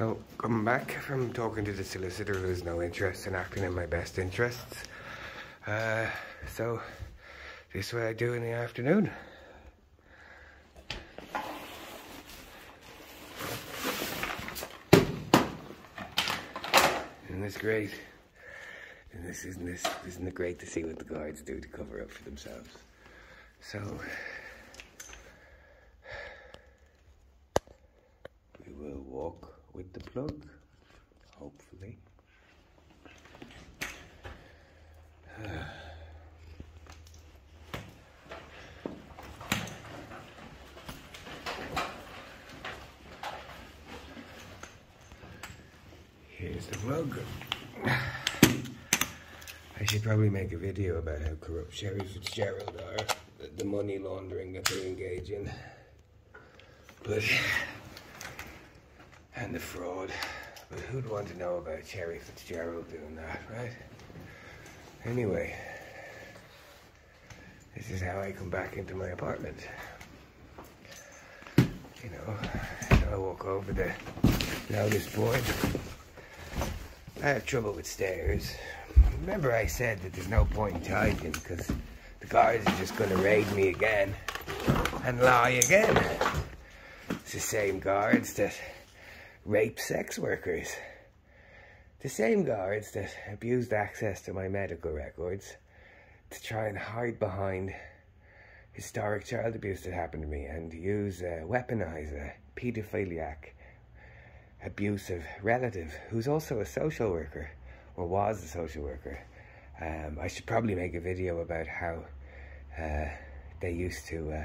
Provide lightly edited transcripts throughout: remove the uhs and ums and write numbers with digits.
So, coming back from talking to the solicitor who has no interest in acting in my best interests. So, this is what I do in the afternoon. Isn't this great? And isn't it great to see what the guards do to cover up for themselves? So, we will walk with the plug, hopefully. Here's the plug. I should probably make a video about how corrupt Sherry Fitzgerald are, the money laundering that they engage in, but, and the fraud, but who'd want to know about Sherry Fitzgerald doing that, right? Anyway, this is how I come back into my apartment. You know, I walk over the notice board. I have trouble with stairs. Remember I said that there's no point in charging because the guards are just going to raid me again and lie again. It's the same guards that rape sex workers. The same guards that abused access to my medical records to try and hide behind historic child abuse that happened to me and use a weaponizer, paedophiliac, abusive relative who's also a social worker. Or was a social worker. I should probably make a video about how they used to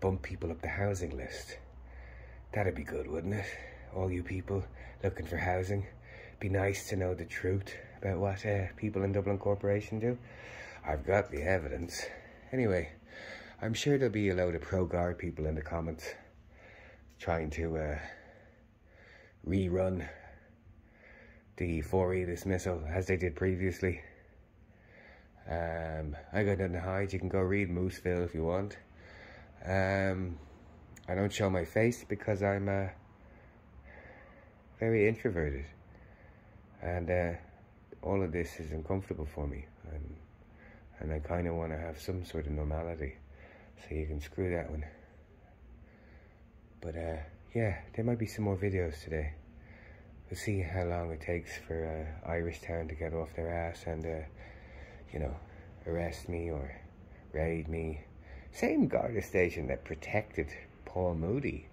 bump people up the housing list. That'd be good, wouldn't it? All you people looking for housing. Be nice to know the truth about what people in Dublin Corporation do. I've got the evidence. Anyway, I'm sure there'll be a load of pro-guard people in the comments trying to rerun the 4E dismissal, as they did previously. I got nothing to hide. You can go read Mooseville if you want. I don't show my face because I'm very introverted. And all of this is uncomfortable for me. And I kind of want to have some sort of normality. So you can screw that one. But yeah, there might be some more videos today. We'll see how long it takes for Irish Town to get off their ass and, you know, arrest me or raid me. Same Garda station that protected Paul Moody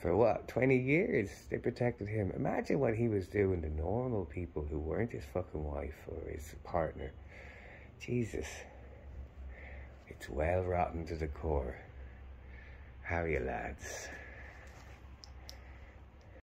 for, what, 20 years? They protected him. Imagine what he was doing to normal people who weren't his fucking wife or his partner. Jesus. It's well rotten to the core. How are you, lads?